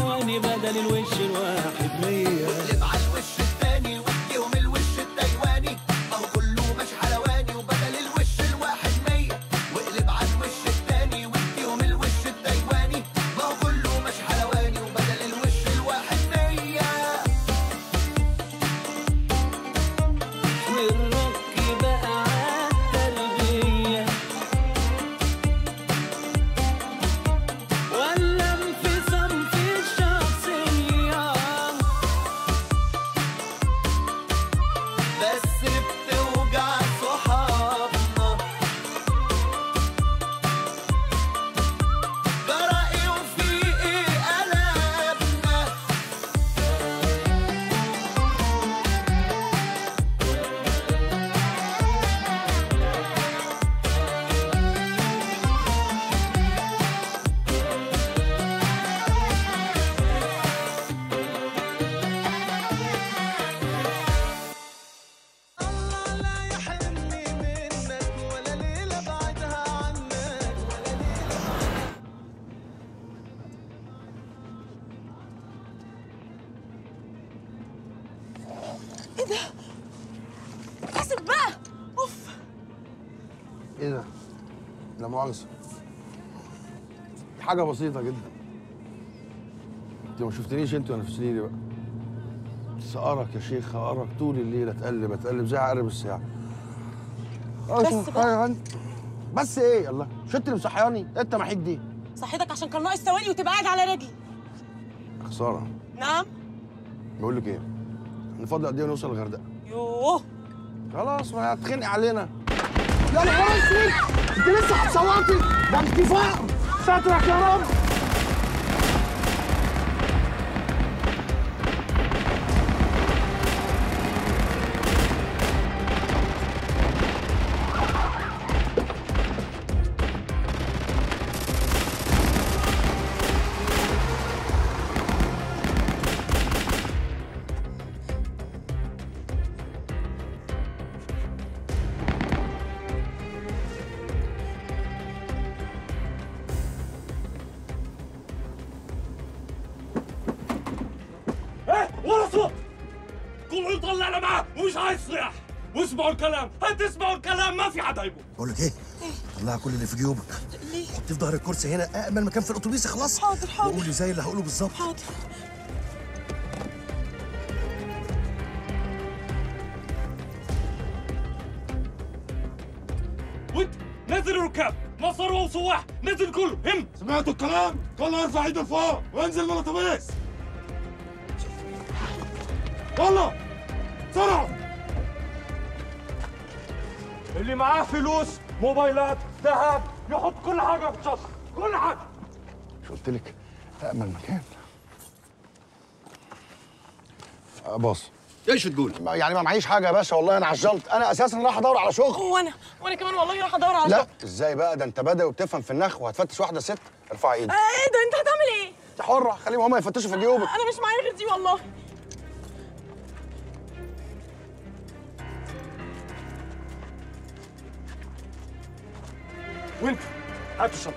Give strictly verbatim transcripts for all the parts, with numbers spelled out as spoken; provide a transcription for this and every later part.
عنواني بدل الوش الواحد مية لبعش وش الثاني واديهم الوش التايواني اهو كله مش حلواني وبدل الوش الواحد مية واقلب على الوش الثاني واديهم الوش التايواني ما هو كله مش حلواني وبدل الوش الواحد مية والرك بقى عالتربية ولا انفصام في الشخصية بس بتوجع صحابنا جرائي وفي ايه قلبنا الله لا يحرمني منك ولا ليلة بعدها عنك ولا ليلة بعدها. ايه ده؟ اسف بقى. اوف ايه ده؟ لا مؤاخذة، حاجة بسيطة جدا. انت ما شفتنيش انت وانا في سريري بقى، بس أراك يا شيخ، أراك طول الليل أتقلب أتقلب زي عقرب الساعة. بس بقى. بس إيه؟ يلا، مش أنت اللي مصحياني؟ أنت محيك دي. صحيتك عشان كان ناقص ثواني وتبقى قاعد على رجلي. خسارة. نعم؟ بقول لك إيه؟ نفضل قد إيه ونوصل الغردقة؟ يوه خلاص، ما هتخنق علينا. يا نهار أسود، أنت لسه هتصوتي؟ ده أنت فقر، سترك يا رب. قوم طلعنا معاه ومش عايز صياح، واسمعوا الكلام، هتسمعوا الكلام ما في حد هيموت. بقول لك ايه؟ طلعي كل اللي في جيوبك. ليه؟ حطيه في ظهر الكرسي هنا، أأمن مكان في الأتوبيس. خلاص حاضر حاضر، وقولي زي اللي هقوله بالظبط. حاضر. وأنت نزل الركاب، مسار وصواح، نزل كله، هم. سمعتوا الكلام؟ كله ارفع ايده لفوق وانزل من الأتوبيس. يلا بسرعة. اللي معاه فلوس، موبايلات، ذهب، يحط كل حاجة في الشنطة، كل حاجة. مش قلت لك أأمن مكان؟ باص. ايش بتقول؟ يعني ما معيش حاجة يا باشا، والله أنا عجلت، أنا أساساً رايح أدور على شغل. وأنا وأنا كمان والله رايح أدور على شغل. لا إزاي بقى؟ ده أنت بدوي وبتفهم في النخوة، هتفتش واحدة ست؟ ارفعي إيدك. إيه ده؟ أنت هتعمل إيه؟ أنت حرة، خليهم هما يفتشوا في جيوبك. أنا مش معايا غير دي والله. وانت هات الشنطه.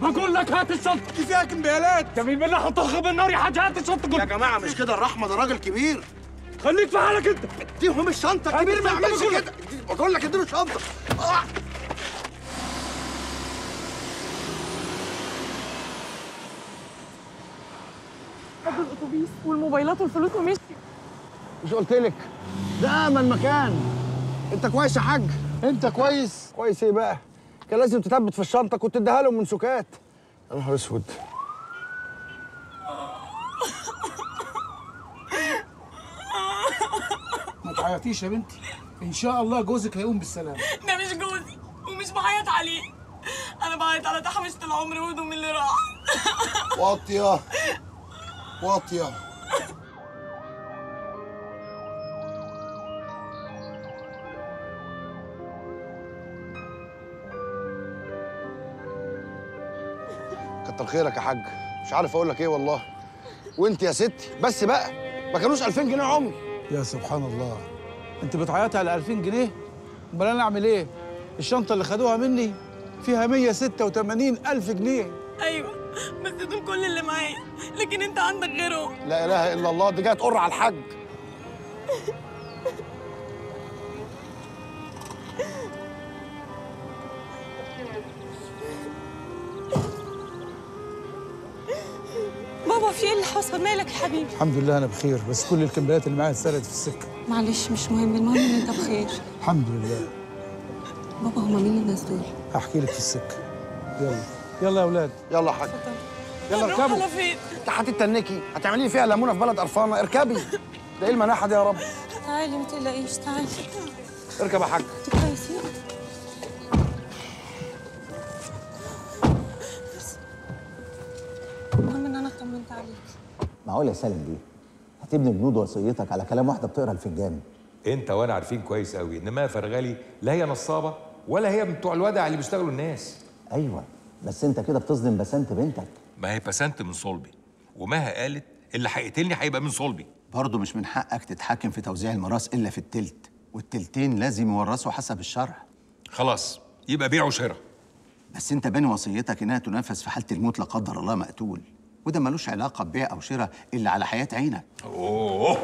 بقول لك هات الشنطه. دي فيها كمبيالات. ده مين اللي هطخ بالنار يا حاج؟ هات الشنطه كلها. يا جماعه مش كده الرحمه، ده راجل كبير. خليك في حالك انت. اديهم الشنطه، كبير ما يعملش كده. بقول لك اديله الشنطه. آه. خد الاتوبيس والموبايلات والفلوس ومشي. مش قلت لك ده امن مكان؟ انت كويس يا حاج؟ انت كويس؟ كويس ايه بقى؟ كان لازم تثبت في الشنطه، كنت اديها لهم من سكات. يا نهار اسود. ما تعيطيش يا بنتي، ان شاء الله جوزك هيقوم بالسلامه. ده مش جوزي ومش بعيط عليه، انا بعيط على تحمشة العمر وهدوم اللي راح. واطيه واطيه. كتر خيرك يا حاج، مش عارف اقول لك ايه والله. وانت يا ستي بس بقى ما كانوش ألفين جنيه عمر. يا سبحان الله، انت بتعيطي على ألفين جنيه؟ امال انا اعمل ايه؟ الشنطه اللي خدوها مني فيها مية وستة وتمانين ألف جنيه. ايوه بس دول كل اللي معايا، لكن انت عندك غيرهم. لا اله الا الله، دي جايه تقر على الحاج. بابا في ايه اللي حصل؟ مالك يا حبيبي؟ الحمد لله انا بخير، بس كل الكمبيات اللي معايا اتسرقت في السكه. معلش مش مهم، المهم ان انت بخير. الحمد لله. بابا هما مين الناس دول؟ هحكي لك في السكه. يلا يلا يا اولاد. يلا يا حاج. يلا اركبوا. هنروح على فين؟ انت هتتنكي، هتعملي لي فيها ليمونه في بلد قرفانه، اركبي. ده ايه المناحه دي يا رب؟ تعالي ما تقلقيش، تعالي. اركب يا حاج. انتوا كويسين؟ المهم ان انا اطمنت عليك. معقول يا سالم دي؟ هتبني بنود وصيتك على كلام واحده بتقرا الفنجان؟ انت وانا عارفين كويس قوي ان ما فرغلي لا هي نصابه ولا هي بتوع الودع اللي بيشتغلوا الناس. ايوه بس انت كده بتظلم بسنت بنتك. ما هي بسنت من صلبي، ومها قالت اللي هيقتلني هيبقى من صلبي. برضه مش من حقك تتحكم في توزيع الميراث الا في التلت، والتلتين لازم يورثوا حسب الشرع. خلاص يبقى بيع وشراء. بس انت بين وصيتك انها تنفذ في حاله الموت لا قدر الله مقتول، وده ملوش علاقه ببيع او شراء الا على حياه عينك. اوه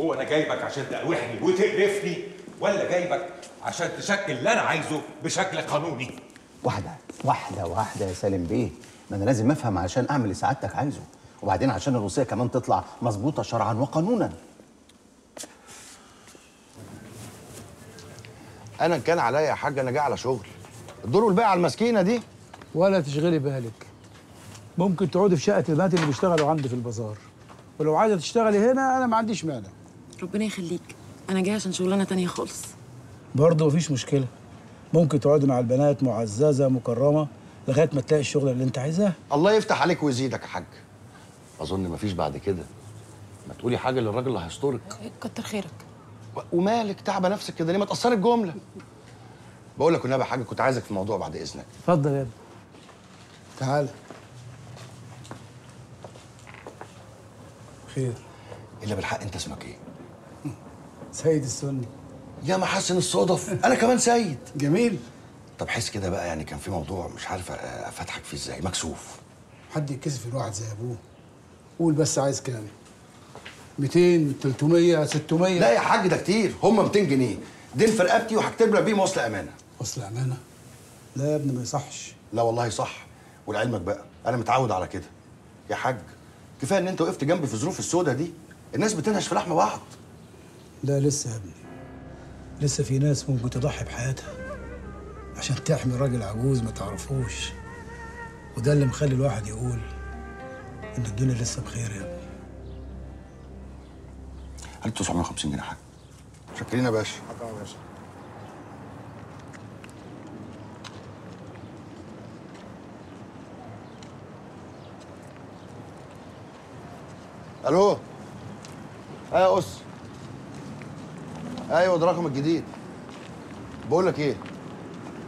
هو انا جايبك عشان تقاوحني وتقرفني، ولا جايبك عشان تشكل اللي انا عايزه بشكل قانوني؟ واحدة واحدة واحدة يا سالم بيه، ما أنا لازم أفهم علشان أعمل اللي سعادتك عايزه، وبعدين عشان الوصية كمان تطلع مظبوطة شرعاً وقانوناً. أنا كان عليا يا حاج، أنا جاي على شغل، الدور والباقي على المسكينة دي. ولا تشغلي بالك، ممكن تقعدي في شقة البنات اللي بيشتغلوا عندي في البازار، ولو عايزة تشتغلي هنا أنا ما عنديش مانع. ربنا يخليك، أنا جاي عشان شغلانة تانية خالص. برضه مفيش مشكلة، ممكن تقعدي مع البنات معززه مكرمه لغايه ما تلاقي الشغل اللي انت عايزاه. الله يفتح عليك ويزيدك يا حاج. اظن مفيش بعد كده. ما تقولي حاجه للراجل اللي هيسترك. كتر خيرك. ومالك تعبه نفسك كده ليه؟ ما تقصري الجمله. بقول لك والنبي يا حاج كنت عايزك في موضوع بعد اذنك. اتفضل يا ابني. تعالى. خير. الا بالحق انت اسمك ايه؟ سيد السني. يا محسن الصدف، أنا كمان سيد. جميل. طب حس كده بقى، يعني كان في موضوع مش عارف أفتحك فيه إزاي، مكسوف. حد يتكسف الواحد زي أبوه. قول بس عايز كام؟ مئتين، ثلاثمية، ستمية. لا يا حاج ده كتير، هم مئتين جنيه. دين في رقبتي وهكتب لك بيهم وصل أمانة. وصل أمانة؟ لا يا ابني ما يصحش. لا والله صح، ولعلمك بقى أنا متعود على كده. يا حاج كفاية إن أنت وقفت جنبي في الظروف السوداء دي، الناس بتنهش في لحم بعض. لا لسه يا ابني. لسه في ناس ممكن تضحي بحياتها عشان تحمي راجل عجوز ما تعرفوش، وده اللي مخلي الواحد يقول ان الدنيا لسه بخير يا ابني. هل تسعمية وخمسين جنيه حاجه؟ شكرين يا باشا. حاضر يا باشا. الو. ها يا اس. ايوه ده رقم الجديد. بقول لك ايه؟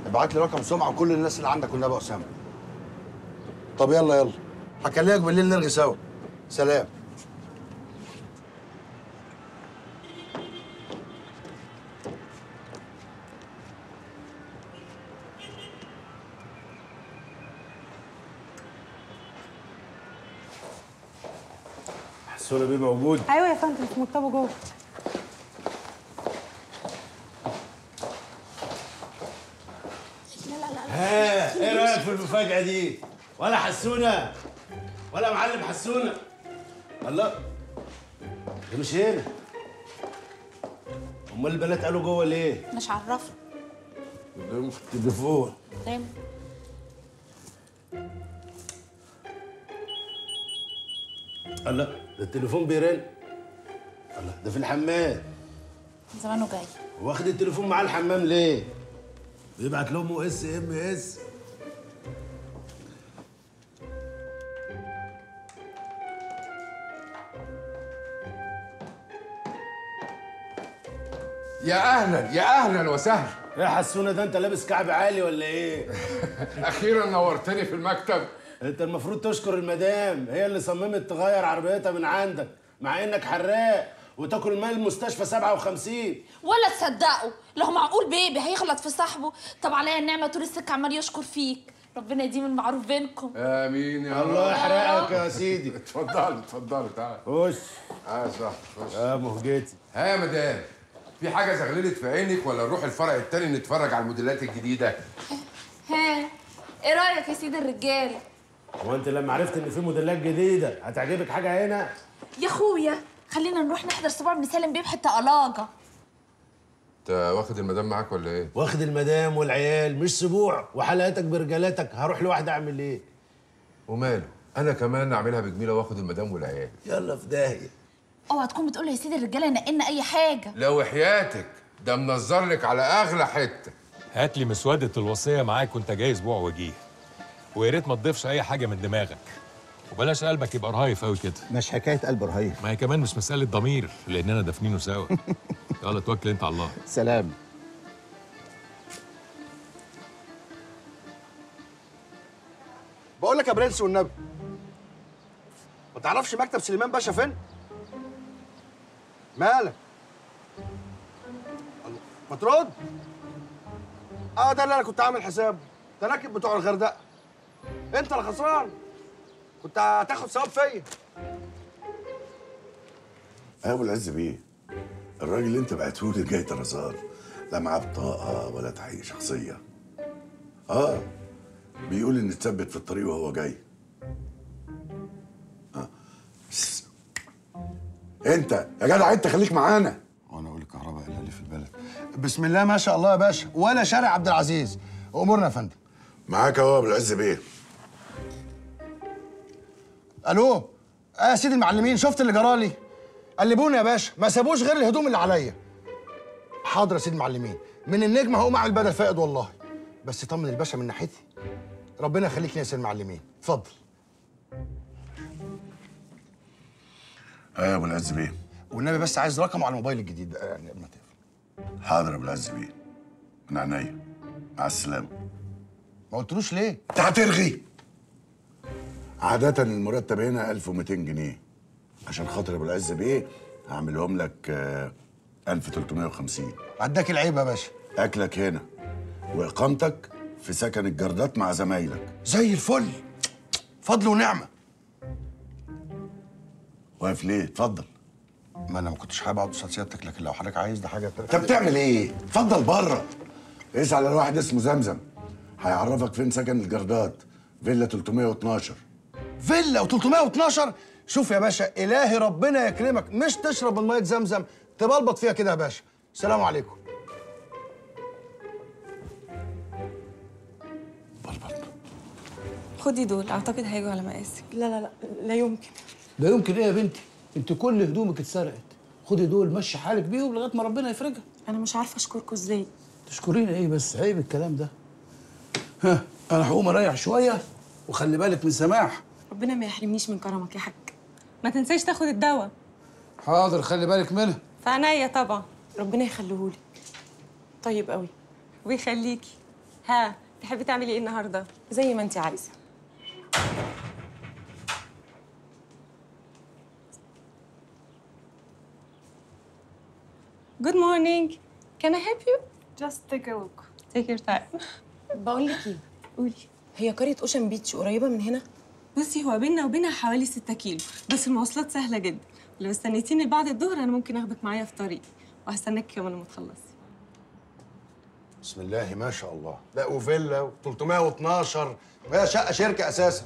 ابعت لي رقم سمعه وكل الناس اللي عندك والنبي اسامه. طب يلا يلا، هكلمك بالليل نلغي سوا. سلام. حسونه بيه موجود؟ ايوه يا فندم، في مكتبه جوه. في المفاجأة دي ولا حسونة ولا معلم حسونة. الله ده مش هنا. امال البنات قالوا جوه ليه؟ مش عرفنا. بيكلموا في التليفون. تمام. الله ده التليفون بيرن. الله ده في الحمام. من زمانه جاي. واخد التليفون معاه الحمام ليه؟ بيبعت لامه اس ام اس. يا اهلا يا اهلا وسهلا. يا حسونه ده انت لابس كعب عالي ولا ايه؟ اخيرا نورتني في المكتب. انت المفروض تشكر المدام، هي اللي صممت تغير عربيتها من عندك مع انك حراق وتاكل مال المستشفى سبعة وخمسين. ولا تصدقوا، لو معقول بيبي هيغلط في صاحبه؟ طب عليا النعمه طول السكه عمال يشكر فيك، ربنا يديم المعروف بينكم. امين يا الله يحرقك يا سيدي. اتفضلي اتفضلي تعالى. خش. اه صح خش. اه مهجتي. ها يا مدام، في حاجة زغللت في عينك ولا نروح الفرع التاني نتفرج على الموديلات الجديدة؟ ها ايه رأيك يا سيدي الرجالة؟ هو انت لما عرفت ان في موديلات جديدة هتعجبك حاجة هنا؟ يا اخويا خلينا نروح نحضر سبع ابن سالم بيه بحتة قلاجة. انت واخد المدام معاك ولا ايه؟ واخد المدام والعيال، مش سبوع وحلقاتك برجالاتك، هروح لوحدي اعمل ايه؟ وماله؟ انا كمان اعملها بجميله واخد المدام والعيال. يلا في داهيه. اوعى تكون بتقول له يا سيدي الرجاله نقلنا اي حاجه. لو حياتك ده منظر لك على اغلى حته. هات لي مسوده الوصيه معاك وانت جاي اسبوع وجيه. ويا ريت ما تضيفش اي حاجه من دماغك. وبلاش قلبك يبقى رهيف قوي كده. مش حكايه قلب رهيف. ما هي كمان مش مساله ضمير لاننا دافنينه سوا. يلا توكل انت على الله. سلام. بقول لك يا برنس والنبي، ما تعرفش مكتب سليمان باشا فين؟ مالك؟ ما ترد؟ اه ده اللي انا كنت عامل حسابه، تراكب بتوع الغردقه. انت اللي خسران. كنت هتاخد ثواب فيا. يا ابو العز بيه، الراجل اللي انت بعتهولي جاي طرزان، لا معاه بطاقه ولا تحقيق شخصيه. اه بيقول ان اتثبت في الطريق وهو جاي. اه بس. انت يا جدع انت خليك معانا. وانا اقول الكهرباء اللي في البلد. بسم الله ما شاء الله يا باشا، ولا شارع عبد العزيز. امورنا يا فندم. معاك اهو يا ابو العز بيه. الو اه يا سيدي المعلمين، شفت اللي جرالي؟ قلبوني يا باشا، ما سابوش غير الهدوم اللي عليا. حاضر يا سيدي المعلمين، من النجمه هقوم اعمل بدل فائد والله، بس طمن الباشا من ناحيتي. ربنا يخليك لي يا سيدي المعلمين، اتفضل. ايوه يا ابو العز بيه، والنبي بس عايز رقمه على الموبايل الجديد بقى يعني قبل ما تقفل. حاضر يا ابو العز بيه، من عينيا، مع السلامه. ما قلتلوش ليه؟ انت هترغي. عادة المرتب هنا ألف ومئتين جنيه. عشان خاطر يا ابو العز بيه هعملهم لك ألف وثلاثمئة وخمسين. عداك العيب يا باشا. اكلك هنا واقامتك في سكن الجردات مع زمايلك. زي الفل، فضل ونعمه. واقف ليه؟ اتفضل. ما انا ما كنتش حابب اقعد قصاد سيادتك، لكن لو حضرتك عايز ده حاجه. انت بتعمل ايه؟ اتفضل بره. اسال على واحد اسمه زمزم هيعرفك فين سكن الجردات، فيلا ثلاثمئة واثناشر. فيلا و312؟ شوف يا باشا، إلهي ربنا يكرمك، مش تشرب من مية زمزم تبلبط فيها كده يا باشا. السلام عليكم. بلبط. خدي دول، أعتقد هيجوا على مقاسك. لا لا لا لا يمكن. لا يمكن إيه يا بنتي؟ أنت كل هدومك اتسرقت. خدي دول، مشي حالك بيهم لغاية ما ربنا يفرجها. أنا مش عارفة أشكركوا إزاي. تشكريني إيه بس؟ عيب الكلام ده. ها أنا هقوم أريح شوية، وخلي بالك من سماح. ربنا ما يحرمنيش من كرمك يا حاج. ما تنساش تاخد الدواء. حاضر، خلي بالك منها. في عينيا طبعا، ربنا يخليهولي. طيب قوي ويخليكي. ها تحبي تعملي ايه النهارده؟ زي ما انت عايزه. Good morning. Can I help you? Just take a walk. Take your time. بقول لك ايه؟ قولي. هي قرية اوشن بيتش قريبة من هنا؟ بصي، هو بينا وبينها حوالي ستة كيلو، بس المواصلات سهلة جدا. لو استنيتيني بعد الظهر أنا ممكن آخدك معايا في طريقي، وهستناك يوم لما تخلصي. بسم الله ما شاء الله، لا وفيلا و312 وهي شقة شركة أساساً.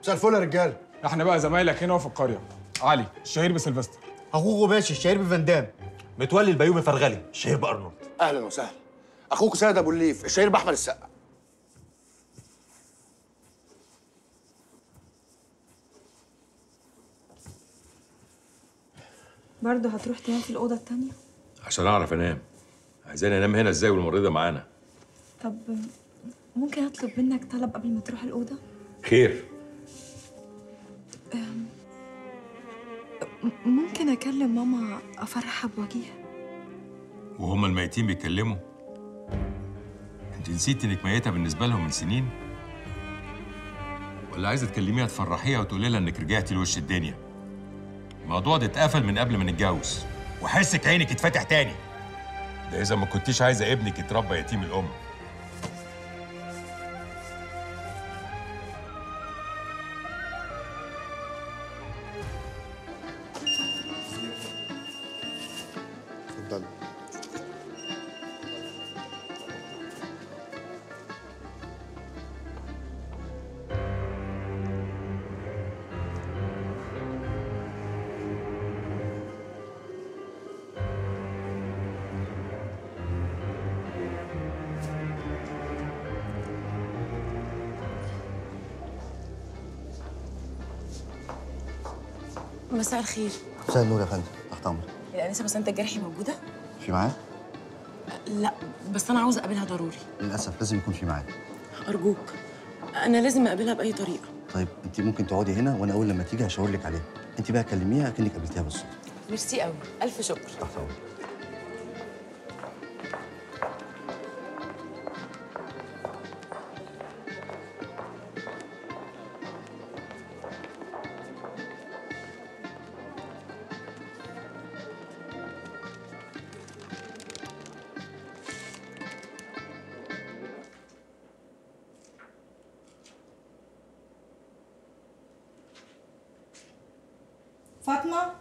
مساء الفل يا رجالة. إحنا بقى زمايلك هنا وفي القرية، علي الشهير بسلفستر، أخوكوا باشا الشهير بفان دام، متولي البيومي فرغلي الشهير بأرنولد. أهلاً وسهلاً. أخوكوا سيد أبو الليف الشهير بأحمد السقا. برضه هتروح تنام في الأوضة التانية؟ عشان أعرف أنام. عايزاني أنام هنا إزاي والممرضة معانا؟ طب ممكن أطلب منك طلب قبل ما تروح الأوضة؟ خير. ممكن أكلم ماما أفرحها بوجيها؟ وهم الميتين بيتكلموا؟ أنت نسيتي إنك ميتة بالنسبة لهم من سنين؟ ولا عايزة تكلميها تفرحيها وتقولي لها إنك رجعتي لوش الدنيا؟ الموضوع ده اتقفل من قبل ما نتجوز، وحسك عينك اتفتح تاني. ده اذا ما كنتيش عايزه ابنك يتربى يتيم الام. تفضل. مساء الخير. مساء النور يا فندم. تحت امرك. الانسه بس انت الجرحي موجوده؟ في معاه؟ لا بس انا عاوزه اقابلها ضروري. للاسف لازم يكون في معاه. ارجوك انا لازم اقابلها باي طريقه. طيب انت ممكن تقعدي هنا وانا اول لما تيجي هشاور لك عليها. انت بقى كلميها كأنك قابلتيها بالصدفه. ميرسي قوي، الف شكر. تحت امرك. فاطمة؟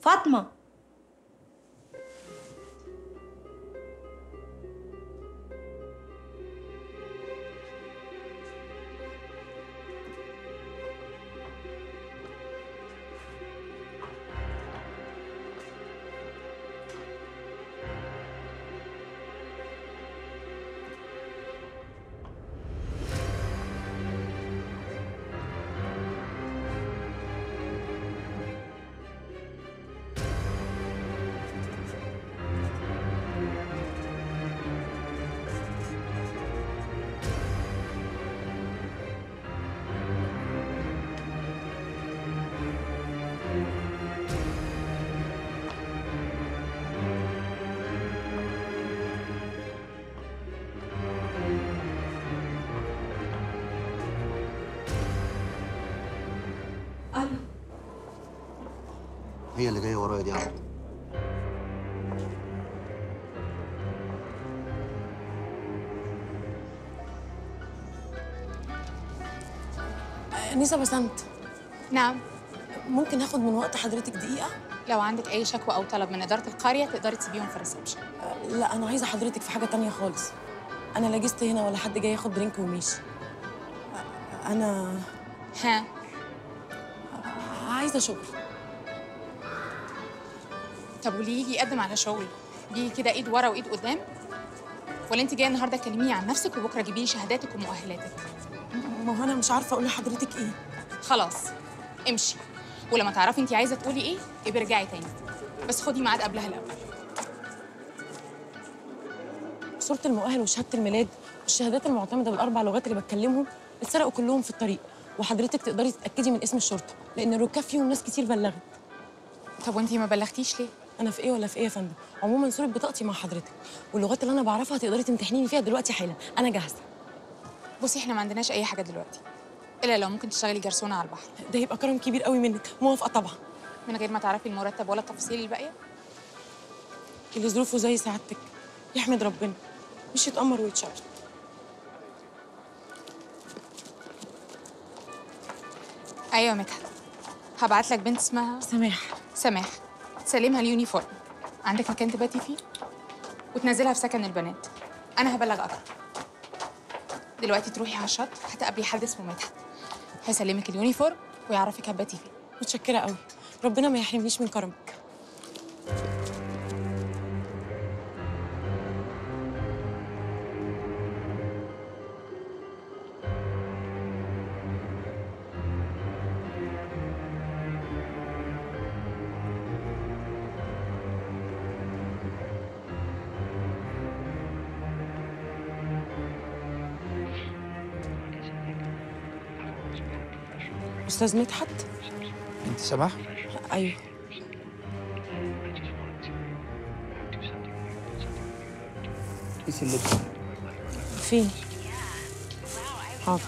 فاطمة؟ هي اللي جايه ورايا دي عمرو. أنسة بسنت. نعم. ممكن اخد من وقت حضرتك دقيقة؟ لو عندك أي شكوى أو طلب من إدارة القرية تقدري تسيبيهم في الريسبشن. لا أنا عايزة حضرتك في حاجة تانية خالص. أنا لا جست هنا ولا حد جاي ياخد درينك وماشي. أنا ها عايزة شغل. طب وليه يجي يقدم على شغل؟ بيجي كده ايد ورا وايد قدام؟ ولا انت جايه النهارده تكلميني عن نفسك وبكره تجيبي لي شهاداتك ومؤهلاتك؟ ما هو انا مش عارفه اقول لحضرتك ايه. خلاص امشي، ولما تعرفي انت عايزه تقولي ايه ابقي ارجعي تاني، بس خدي ميعاد قبلها الاول. صورة المؤهل وشهاده الميلاد والشهادات المعتمده بالاربع لغات اللي بتكلمهم اتسرقوا كلهم في الطريق، وحضرتك تقدري تتاكدي من اسم الشرطه لان الركاب فيهم ناس كتير بلغت. طب وانت ما بلغتيش ليه؟ أنا في إيه ولا في إيه يا فندم؟ عموماً صورة بطاقتي مع حضرتك، واللغات اللي أنا بعرفها تقدري تمتحنيني فيها دلوقتي حالاً، أنا جاهزة. بصي إحنا ما عندناش أي حاجة دلوقتي، إلا لو ممكن تشتغلي جرسونة على البحر. ده يبقى كرم كبير قوي منك، موافقة طبعاً. من غير ما تعرفي المرتب ولا التفاصيل الباقية؟ اللي ظروفه زي سعادتك، يحمد ربنا، مش يتأمر ويتشقشق. أيوة مدحت، هبعت لك بنت اسمها سماح. سماح. تسلمها اليونيفورم، عندك مكان تباتي فيه وتنزلها في سكن البنات. انا هبلغ اكتر. دلوقتي تروحي على الشط هتقابلي حد اسمه مدحت، هيسلمك اليونيفورم ويعرفك هتباتي فيه. متشكره قوي، ربنا ما يحرمنيش من كرمك. أستاذ مدحت؟ أنت سماح؟ أيوه. قيسي اللبس. فين؟ حاضر.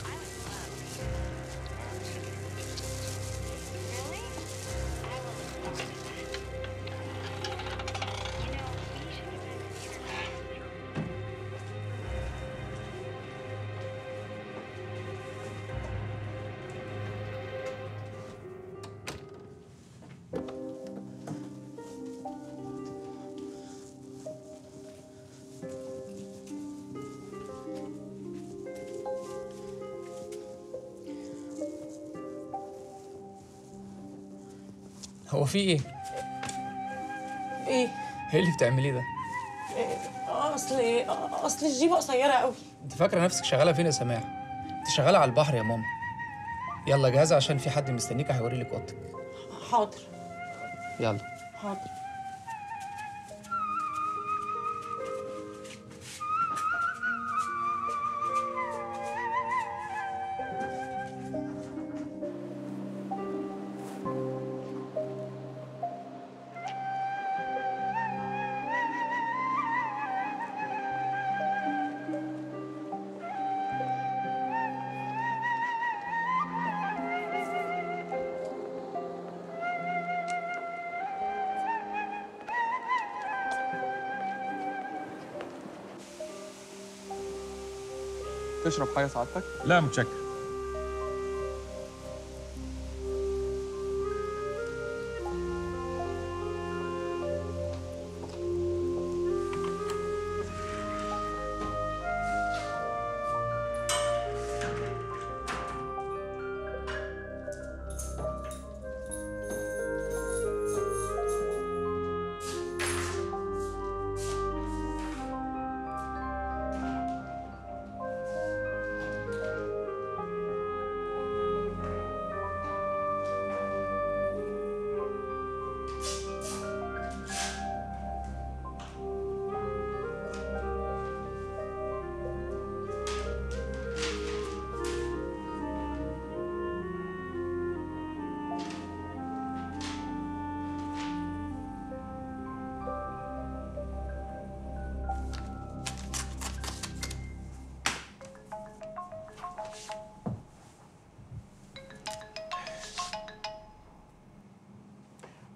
هو في ايه؟ ايه؟ ايه اللي بتعمليه ده؟ اه اصل اصل الجيبه قصيره قوي. انت فاكره نفسك شغاله فين يا سماح؟ انت شغاله على البحر يا ماما. يلا جاهزه عشان في حد مستنيكي هيوري لك اوضتك. حاضر. يلا. حاضر. تشرب حاجة سعادتك؟ لا متشكر.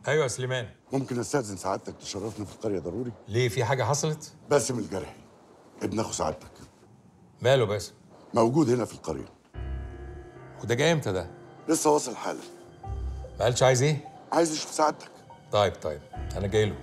ايوه يا سليمان. ممكن استاذن سعادتك تشرفنا في القريه ضروري؟ ليه، في حاجه حصلت؟ باسم الجرحي ابن اخو سعادتك. ماله باسم؟ موجود هنا في القريه. وده جاي امتى ده؟ لسه واصل حالا. ما قالش عايز ايه؟ عايز يشوف سعادتك. طيب طيب انا جاي له.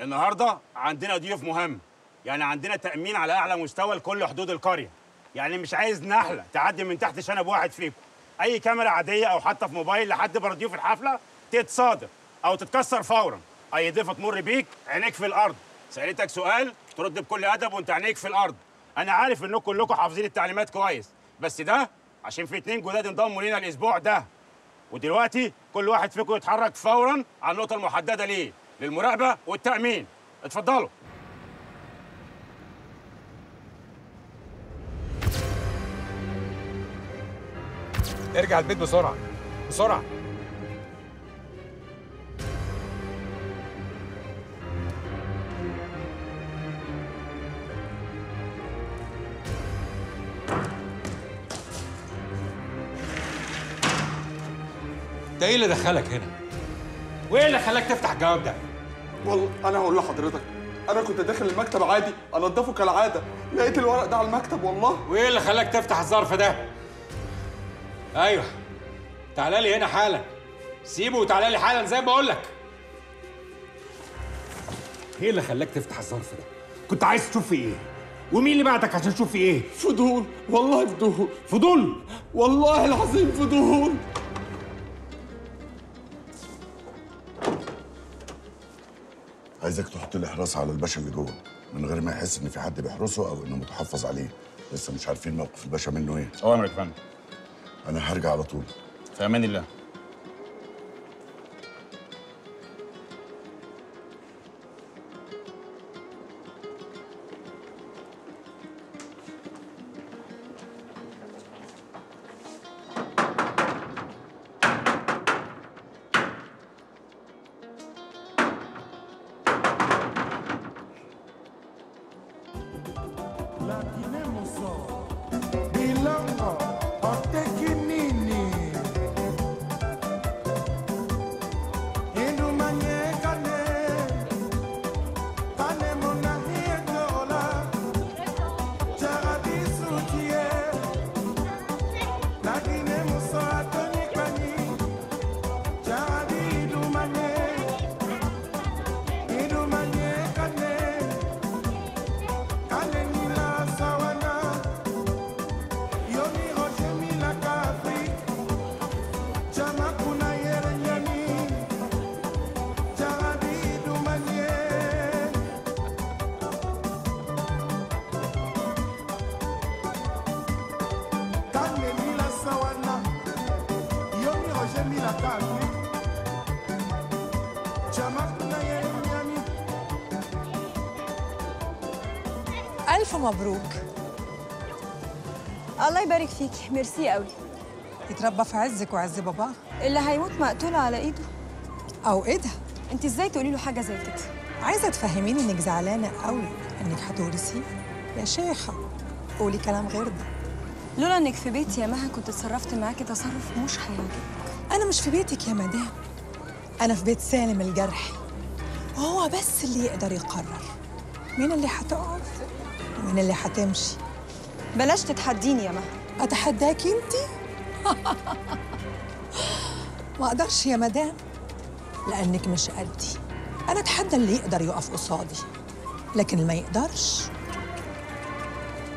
النهارده عندنا ضيف مهم، يعني عندنا تأمين على أعلى مستوى لكل حدود القرية، يعني مش عايز نحلة تعدي من تحت شنب واحد فيكم، أي كاميرا عادية أو حتى في موبايل لحد بره ضيوف الحفلة تتصادر أو تتكسر فورا، أي ضيفة تمر بيك عينيك في الأرض، سألتك سؤال ترد بكل أدب وأنت عينيك في الأرض، أنا عارف إنكم كلكم حافظين التعليمات كويس، بس ده عشان في اتنين جداد انضموا لينا الأسبوع ده، ودلوقتي كل واحد فيكم يتحرك فورا على النقطة المحددة ليه؟ للمراقبة والتأمين. اتفضلوا. ارجع البيت بسرعة بسرعة. ده ايه اللي دخلك هنا؟ وايه اللي خلاك تفتح الجواب ده؟ والله أنا هقول لحضرتك، أنا كنت داخل المكتب عادي أنضفه كالعادة، لقيت الورق ده على المكتب والله. وإيه اللي خلاك تفتح الظرف ده؟ أيوه تعالى لي هنا حالا، سيبه وتعالى لي حالا زي ما بقول لك. إيه اللي خلاك تفتح الظرف ده؟ كنت عايز تشوف فيه إيه؟ ومين اللي بعتك عشان تشوف فيه إيه؟ فضول، والله فضول. فضول؟ والله العظيم فضول. عايزك تحط لي حراسه على الباشا اللي جوه من غير ما يحس ان في حد بيحرسه او انه متحفظ عليه، لسه مش عارفين موقف الباشا منه ايه. اوامرك يا فندم. انا هرجع على طول. في امان الله. ألف مبروك. الله يبارك فيك، ميرسي قوي. يتربى في عزك وعز باباه. اللي هيموت مقتول على إيده أو إيدها. أنت إزاي تقولي له حاجة زي كده؟ عايزة تفهميني إنك زعلانة قوي إنك هتورثيه يا شيخة. قولي كلام غير ده. لولا إنك في بيتي يا مها كنت اتصرفت معاكي تصرف مش هيعجبك. أنا مش في بيتك يا مدام. أنا في بيت سالم الجرحي، وهو بس اللي يقدر يقرر مين اللي هتقف ومين اللي هتمشي. بلاش تتحديني يا مها. أتحداكي أنتِ؟ ما أقدرش يا مدام، لأنك مش قدي. أنا أتحدى اللي يقدر يقف قصادي، لكن اللي ما يقدرش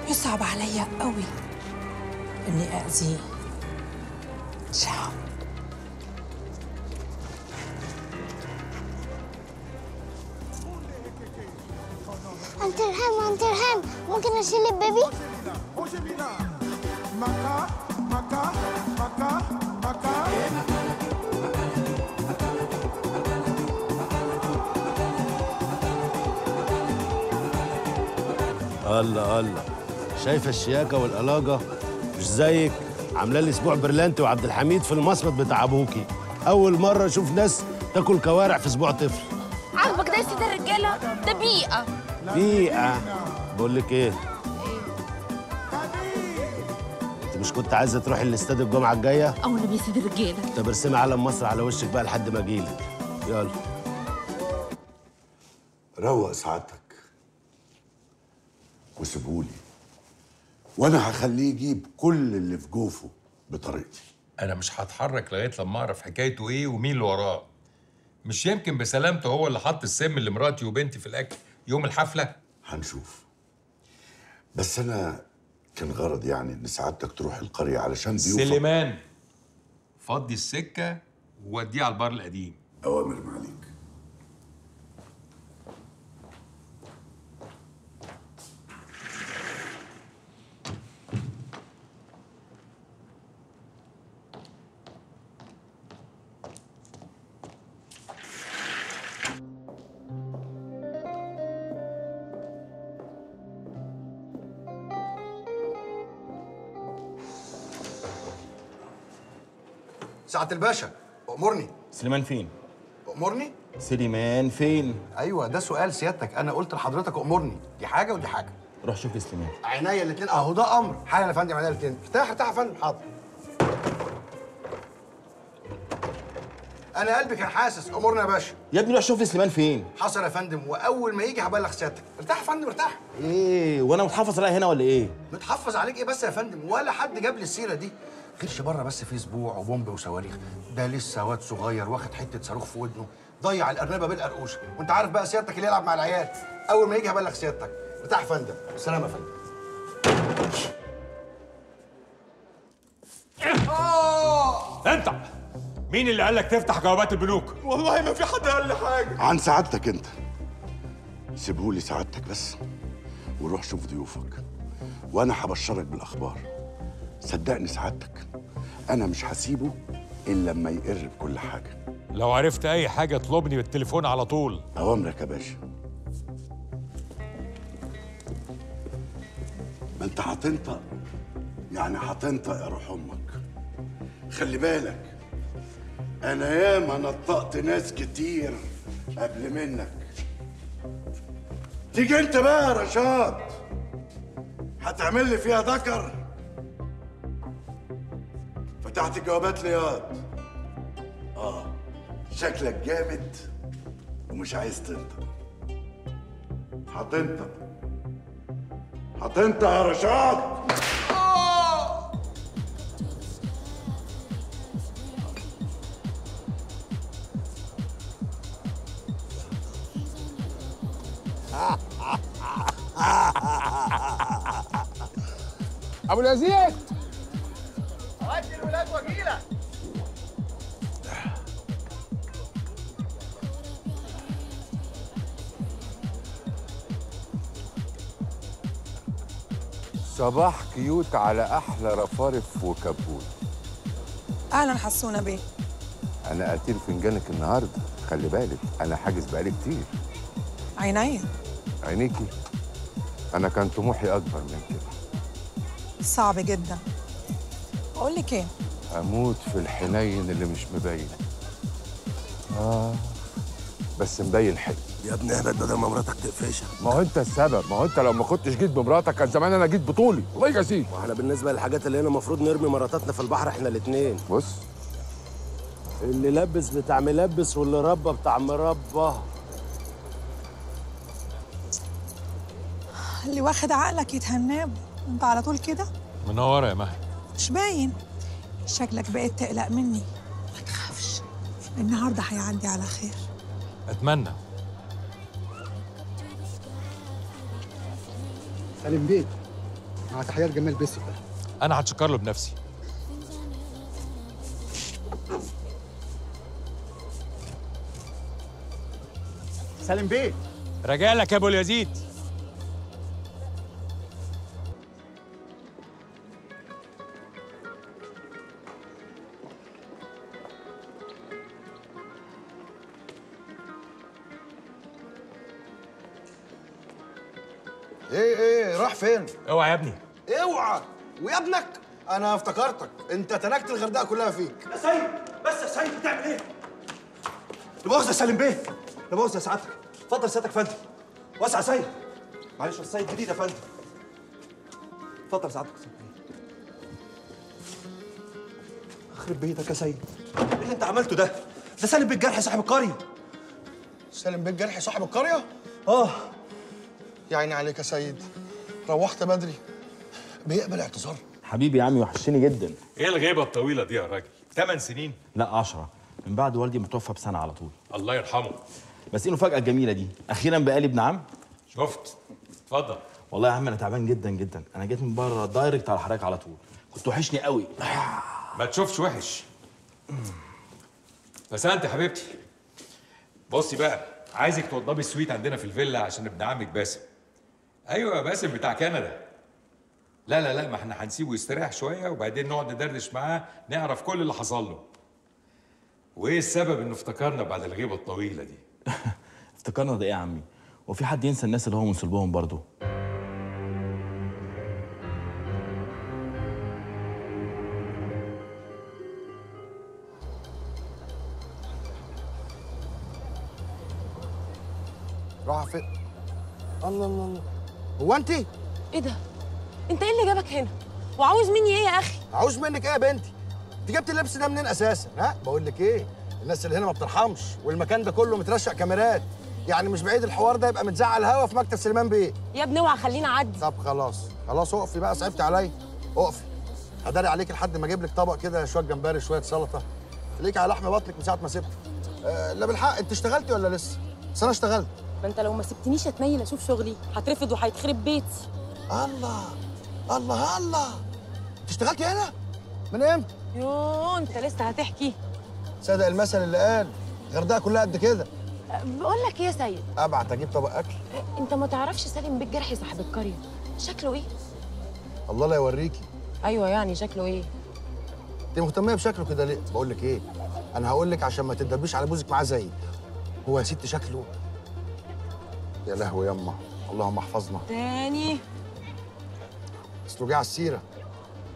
يصعب عليا قوي إني أأذيه. تشاو. أنت رحم أنت رحم، ممكن أشيل البيبي؟ مكا مكا مكا مكا. الله الله، شايفه الشياكه والقلاجه؟ مش زيك، عامله لي اسبوع برلانتي وعبد الحميد في المصمت بتاع ابوكي. اول مره اشوف ناس تاكل كوارع في اسبوع طفل. عاجبك ده يا سيدي الرجاله؟ ده بيئه بيئه. بقول لك ايه؟ ايه؟ انت مش كنت عايزه تروحي الاستاد الجمعه الجايه؟ او النبي يا سيدي الرجاله. طب ارسمي علم مصر على وشك بقى لحد ما اجيلك. يلا روق سعادتك وسيبولي، وانا هخليه يجيب كل اللي في جوفه بطريقتي. انا مش هتحرك لغايه لما اعرف حكايته ايه ومين اللي وراه. مش يمكن بسلامته هو اللي حط السم اللي مراتي وبنتي في الاكل يوم الحفله؟ هنشوف. بس انا كان غرض يعني ان سعادتك تروح القريه علشان ضيوفك. سليمان فضي السكه ووديه على البار القديم. اوامر ما عليك. سعادة الباشا، أؤمرني. سليمان فين؟ أؤمرني؟ سليمان فين؟ أيوه ده سؤال سيادتك، أنا قلت لحضرتك أؤمرني، دي حاجة ودي حاجة. روح شوف سليمان. عينيا الاتنين، أهو ده أمر، حالا يا فندم عينيا الاتنين، ارتاح ارتاح يا فندم. حاضر. أنا قلبي كان حاسس، أؤمرني يا باشا. يا ابني روح شوف سليمان فين؟ حصل يا فندم، وأول ما يجي هبلغ سيادتك، ارتاح يا فندم ارتاح. إيه وأنا متحفظ عليا هنا ولا إيه؟ متحفظ عليك إيه بس يا فندم؟ ولا حد جاب لي السيرة دي. غيرش بره بس في اسبوع وبومب وصواريخ، ده لسه واد صغير واخد حته صاروخ في ودنه، ضيع الارنبه بالقرقوشه، وانت عارف بقى سيادتك اللي يلعب مع العيال، اول ما يجي هبلغ سيادتك، ارتاح يا فندم، سلام يا فندم. انت مين اللي قال لك تفتح جوابات البنوك؟ والله ما في حد قال لي حاجه. عن سعادتك انت. سيبهولي سعادتك بس وروح شوف ضيوفك، وانا هبشرك بالاخبار. صدقني سعادتك انا مش هسيبه الا لما يقرب كل حاجه. لو عرفت اي حاجه اطلبني بالتليفون على طول. اوامرك يا باشا. ما انت هتنطق، يعني هتنطق يا روح امك. خلي بالك انا ياما نطقت ناس كتير قبل منك. تيجي انت بقى يا رشاد هتعمل لي فيها ذكر. تحت الجوابات رياض. اه شكلك جامد ومش عايز تنطق. هتنطق هتنطق يا رشاد. آه. ابو العزيز ودي الولاد وجيلة. صباح كيوت على أحلى رفارف وكبوت. أهلا حسونة بيه. أنا قتيل فنجانك النهارده، خلي بالك أنا حاجز بقالي كتير. عينيا عينيكي، أنا كان طموحي أكبر من كده. صعب جدا. أقول لك إيه؟ أموت في الحنين اللي مش مبين. آه بس مبين حلو. يا ابني اهبط بدل ما مراتك تقفشك. ما هو انت السبب، ما هو انت لو ما كنتش جيت بمراتك كان زمان انا جيت بطولي. الله يجازيك. واحنا بالنسبه للحاجات اللي هنا المفروض نرمي مراتاتنا في البحر احنا الاثنين. بص، اللي لبس بتاع ملبس واللي ربى بتاع مربى. اللي واخد عقلك يتهناه انت على طول كده. منوره يا مها. مش باين، شكلك بقيت تقلق مني. ما تخافش، النهارده هيعدي على خير. اتمنى. سليم بيه، مع تحيات جمال بيسو. أنا هتشكر له بنفسي. سليم بيه، رجالك يا أبو اليزيد. ايه ايه راح فين؟ اوعى يا ابني. اوعى ويا ابنك، انا افتكرتك انت تنكت الغردقه كلها فيك. يا سيد بس يا سيد بتعمل ايه؟ لا مؤاخذه يا سالم بيه، لا مؤاخذه يا سعادتك. اتفضل سيادتك يا فندم. واسع يا سيد. معلش يا سيد جديد يا فندم. اتفضل سعادتك يا سيد. اخرب بيتك يا سيد، ايه اللي انت عملته ده؟ ده سالم بيه الجرحي صاحب القريه. سالم بيه الجرحي صاحب القريه؟ اه. يا عيني عليك يا سيد، روحت بدري. بيقبل اعتذار؟ حبيبي يا عمي وحشتني جدا. ايه الغيبه الطويله دي يا راجل؟ ثمان سنين؟ لا عشرة، من بعد والدي ما توفى بسنه على طول. الله يرحمه. بس ايه المفاجاه الجميله دي؟ اخيرا بقى لي ابن عم. شفت؟ اتفضل. والله يا عم انا تعبان جدا جدا، انا جيت من بره دايركت على حضرتك على طول، كنت وحشني قوي. ما تشوفش وحش. بس انت حبيبتي بصي بقى، عايزك توضبي السويت عندنا في الفيلا عشان ابن عمك باسم. ايوه باسم بتاع كندا. لا لا لا، ما احنا هنسيبه يستريح شويه وبعدين نقعد ندردش معاه نعرف كل اللي حصل له. وايه السبب انه افتكرنا بعد الغيبه الطويله دي؟ افتكرنا ده ايه يا عمي؟ وفي حد ينسى الناس اللي هو من صلبهم برضه؟ راح فين؟ الله الله الله، هو انت؟ ايه ده؟ انت ايه اللي جابك هنا؟ وعاوز مني ايه يا اخي؟ عاوز منك ايه يا بنتي؟ انت جبت اللبس ده منين اساسا؟ ها؟ بقول لك ايه؟ الناس اللي هنا ما بترحمش، والمكان ده كله مترشق كاميرات، يعني مش بعيد الحوار ده يبقى متزعل هوا في مكتب سليمان بيه. يا ابني اوعى خليني اعدي. طب خلاص، خلاص اقفي بقى، صعبت عليا. اقفي. هداري عليك لحد ما اجيب لك طبق كده شويه جمبري شويه سلطه. خليكي على لحم بطنك من ساعه ما سبتك. أه لا بالحق، انت اشتغلتي ولا لسه؟ بس انا اشتغلت. ما انت لو ما سبتنيش اتنين اشوف شغلي هترفض وهيتخرب بيتي. الله الله الله، انت اشتغلتي هنا؟ من امتى؟ يوه انت لسه هتحكي؟ صدق المثل اللي قال الغردقه كلها قد كده. بقول لك ايه يا سيد؟ ابعت اجيب طبق اكل. انت ما تعرفش سالم بيه الجرحي صاحب القريه شكله ايه؟ الله لا يوريكي. ايوه يعني شكله ايه؟ انت مهتميه بشكله كده ليه؟ بقول لك ايه؟ انا هقول لك عشان ما تتدبيش على بوزك معاه زيي. هو يا ست شكله يا لهوي يما، اللهم احفظنا. تاني اصله جه على السيره.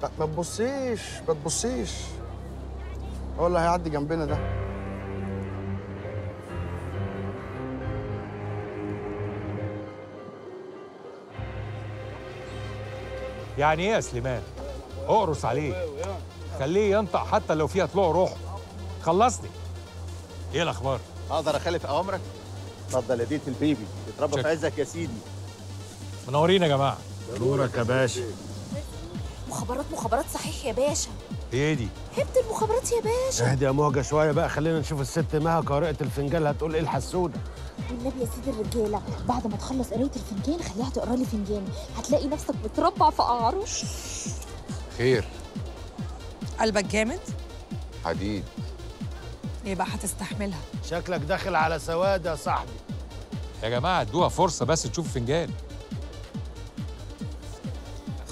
لا ما تبصيش ما تبصيش، هو اللي هيعدي جنبنا ده. يعني ايه يا سليمان؟ اقرص عليه، خليه ينطق حتى لو فيها طلوع روحه. خلصني. ايه الاخبار؟ اقدر اخالف اوامرك؟ اتفضل يا ديت البيبي، اتربى في عزك يا سيدي. منورين يا جماعه. نورك يا باشا. مخابرات مخابرات صحيح يا باشا. ايه دي؟ هبت المخابرات يا باشا. اهدي يا موجه شويه بقى، خلينا نشوف الست مها قارئه الفنجان هتقول ايه الحسونه. والنبي يا سيدي الرجاله، بعد ما تخلص قرايه الفنجان خليها تقرا لي فنجان، هتلاقي نفسك بتربع في قعروش. خير. قلبك جامد؟ حديد. يبقى هتستحملها. شكلك داخل على سواد يا صاحبي. يا جماعه ادوها فرصه بس تشوف فنجان.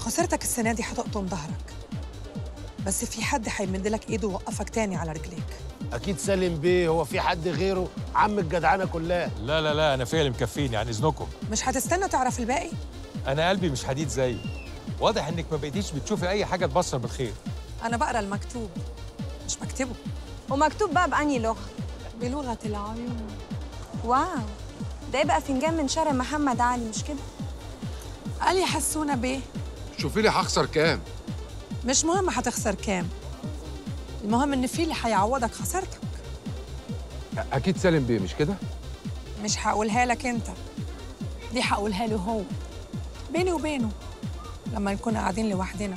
خسارتك السنة دي هتقطم ظهرك، بس في حد هيمدلك ايده ووقفك تاني على رجليك. أكيد سالم بيه، هو في حد غيره؟ عم الجدعانة كلها. لا لا لا، أنا فيا اللي مكفيني، عن إذنكم. مش هتستنى تعرف الباقي؟ أنا قلبي مش حديد زيي. واضح إنك ما بقيتيش بتشوفي أي حاجة تبصر بالخير. أنا بقرا المكتوب مش بكتبه. ومكتوب بقى بأنهي لغة؟ بلغة العيون. واو، ده يبقى فنجان من شارع محمد علي، مش كده؟ قال لي حسونا بيه، شوفي لي هخسر كام. مش مهم هتخسر كام، المهم ان في اللي هيعوضك خسارتك. اكيد سالم بيه، مش كده؟ مش هقولها لك انت، دي هقولها له هو، بيني وبينه لما نكون قاعدين لوحدنا.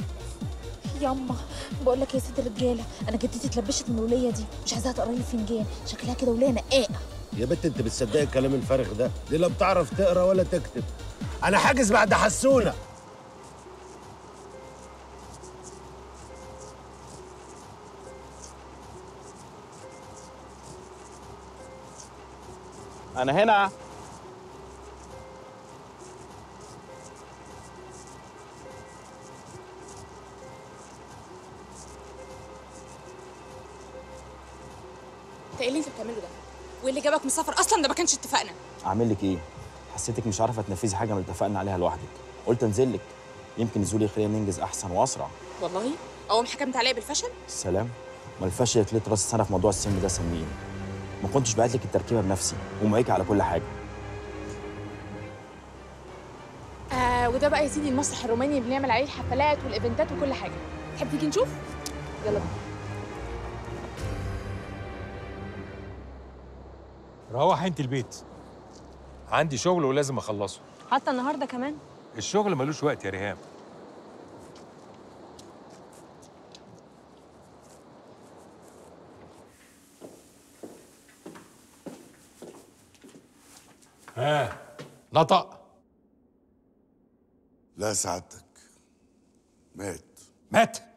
ياما بقول لك يا ست الرجاله، انا جدتي اتلبشت من الوليه دي، مش عايزاها تقرا لي فنجان، شكلها كده وليه نقاقه. يا بنت انت بتصدقي الكلام الفارغ ده؟ دي لا بتعرف تقرا ولا تكتب. انا حاجز بعد حسونه. أنا هنا. أنت إيه اللي أنت بتعمله ده؟ وإيه اللي جابك مسافر أصلاً؟ ده ما كانش اتفقنا. أعمل لك إيه؟ حسيتك مش عارفة تنفذي حاجة من اللي اتفقنا عليها لوحدك، قلت أنزل لك، يمكن نزولي يخلينا ننجز أحسن وأسرع. والله؟ أول ما حكمت عليا بالفشل؟ السلام، ما الفشل يتلت راس السنة في موضوع السن ده سميني. ما كنتش بعت لك التركيبه بنفسي ومعاكي على كل حاجه. آه، وده بقى يا سيدي المسرح الروماني اللي بنعمل عليه الحفلات والايفنتات وكل حاجه. تحب تيجي نشوف؟ يلا بينا. روحي انت البيت، عندي شغل ولازم اخلصه. حتى النهارده كمان؟ الشغل ملوش وقت يا ريهام. ها نطق؟ لا سعادتك، مات. مات؟